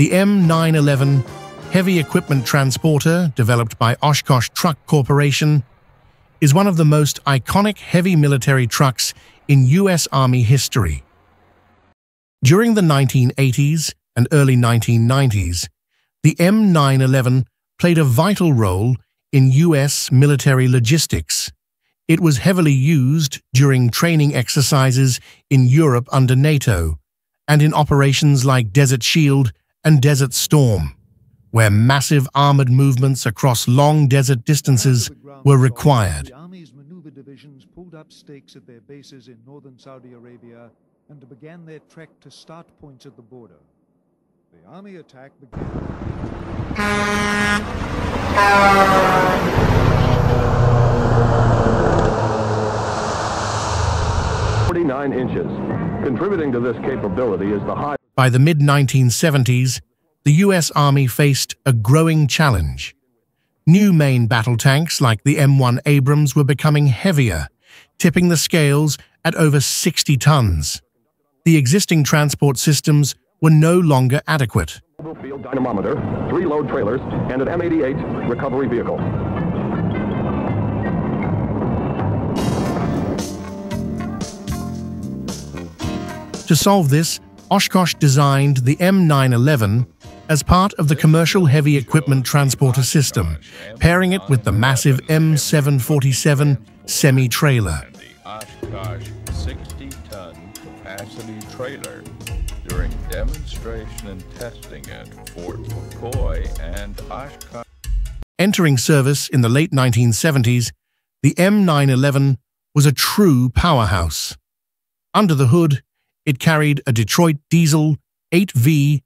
The M911 heavy equipment transporter, developed by Oshkosh Truck Corporation, is one of the most iconic heavy military trucks in U.S. Army history. During the 1980s and early 1990s, the M911 played a vital role in U.S. military logistics. It was heavily used during training exercises in Europe under NATO and in operations like Desert Shield and Desert Storm, where massive armored movements across long desert distances were required. The Army's maneuver divisions pulled up stakes at their bases in northern Saudi Arabia and began their trek to start points at the border. The Army attack began 49 inches. Contributing to this capability is the high. By the mid-1970s, the U.S. Army faced a growing challenge. New main battle tanks like the M1 Abrams were becoming heavier, tipping the scales at over 60 tons. The existing transport systems were no longer adequate. Field dynamometer, 3 load trailers, and an M88 recovery vehicle. To solve this, Oshkosh designed the M911 as part of the commercial heavy equipment transporter system, pairing it with the massive M747 semi-trailer. Oshkosh 60-ton capacity trailer during demonstration and testing at Fort McCoy and Oshkosh. Entering service in the late 1970s, the M911 was a true powerhouse. Under the hood, it carried a Detroit Diesel 8V92TA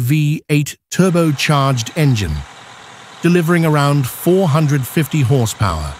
V8 turbocharged engine, delivering around 450 horsepower.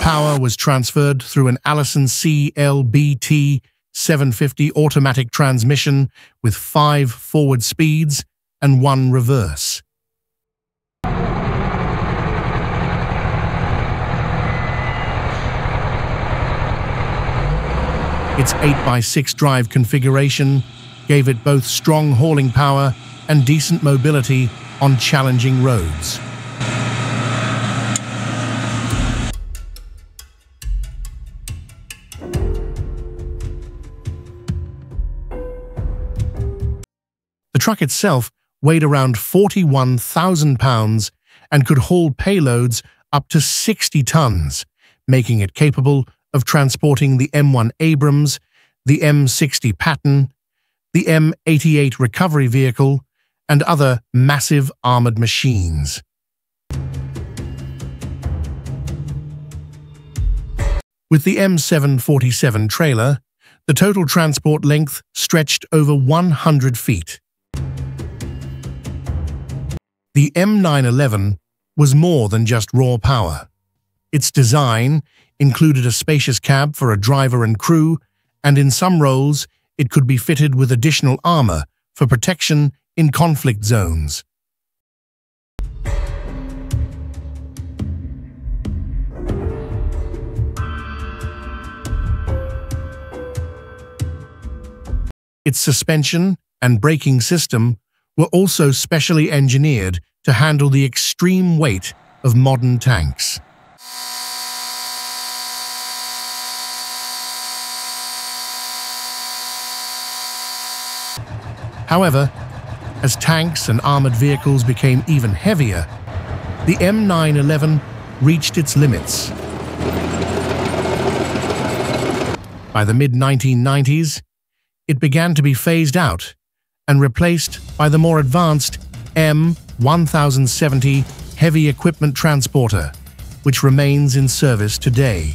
Power was transferred through an Allison CLBT 750 automatic transmission with 5 forward speeds and 1 reverse. Its 8x6 drive configuration gave it both strong hauling power and decent mobility on challenging roads. The truck itself weighed around 41,000 pounds and could haul payloads up to 60 tons, making it capable of transporting the M1 Abrams, the M60 Patton, the M88 recovery vehicle, and other massive armored machines. With the M747 trailer, the total transport length stretched over 100 feet. The M911 was more than just raw power. Its design included a spacious cab for a driver and crew, and in some roles, it could be fitted with additional armor for protection in conflict zones. Its suspension and braking system were also specially engineered to handle the extreme weight of modern tanks. However, as tanks and armored vehicles became even heavier, the M911 reached its limits. By the mid-1990s, it began to be phased out and replaced by the more advanced M1070 heavy equipment transporter, which remains in service today.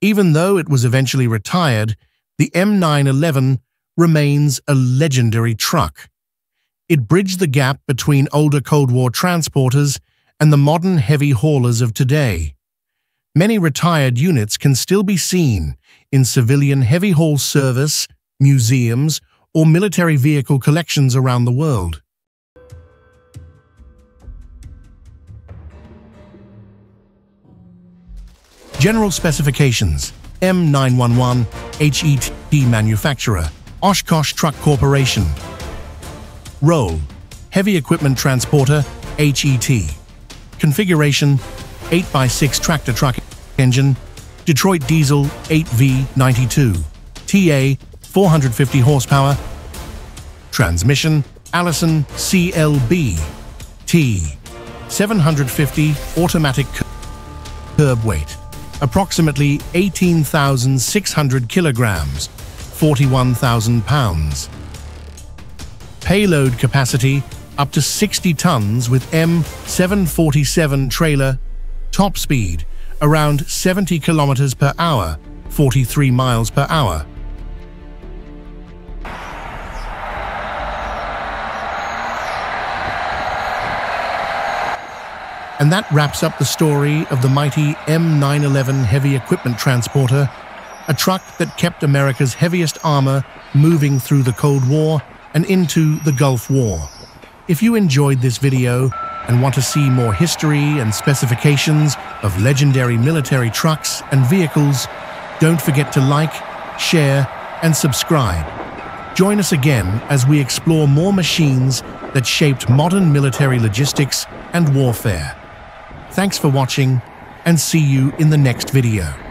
Even though it was eventually retired, the M911 remains a legendary truck. It bridged the gap between older Cold War transporters and the modern heavy haulers of today. Many retired units can still be seen in civilian heavy haul service, museums, or military vehicle collections around the world. General specifications: M911 HET manufacturer, Oshkosh Truck Corporation. Role: heavy equipment transporter, HET. Configuration: 8x6 tractor truck engine, Detroit Diesel 8V92TA, 450 horsepower. Transmission: Allison CLBT 750, automatic, curb weight approximately 18,600 kilograms, 41,000 pounds. Payload capacity up to 60 tons with M747 trailer. Top speed around 70 kilometers per hour, 43 miles per hour. And that wraps up the story of the mighty M911 heavy equipment transporter, a truck that kept America's heaviest armor moving through the Cold War and into the Gulf War. If you enjoyed this video and want to see more history and specifications of legendary military trucks and vehicles, don't forget to like, share, and subscribe. Join us again as we explore more machines that shaped modern military logistics and warfare. Thanks for watching, and see you in the next video.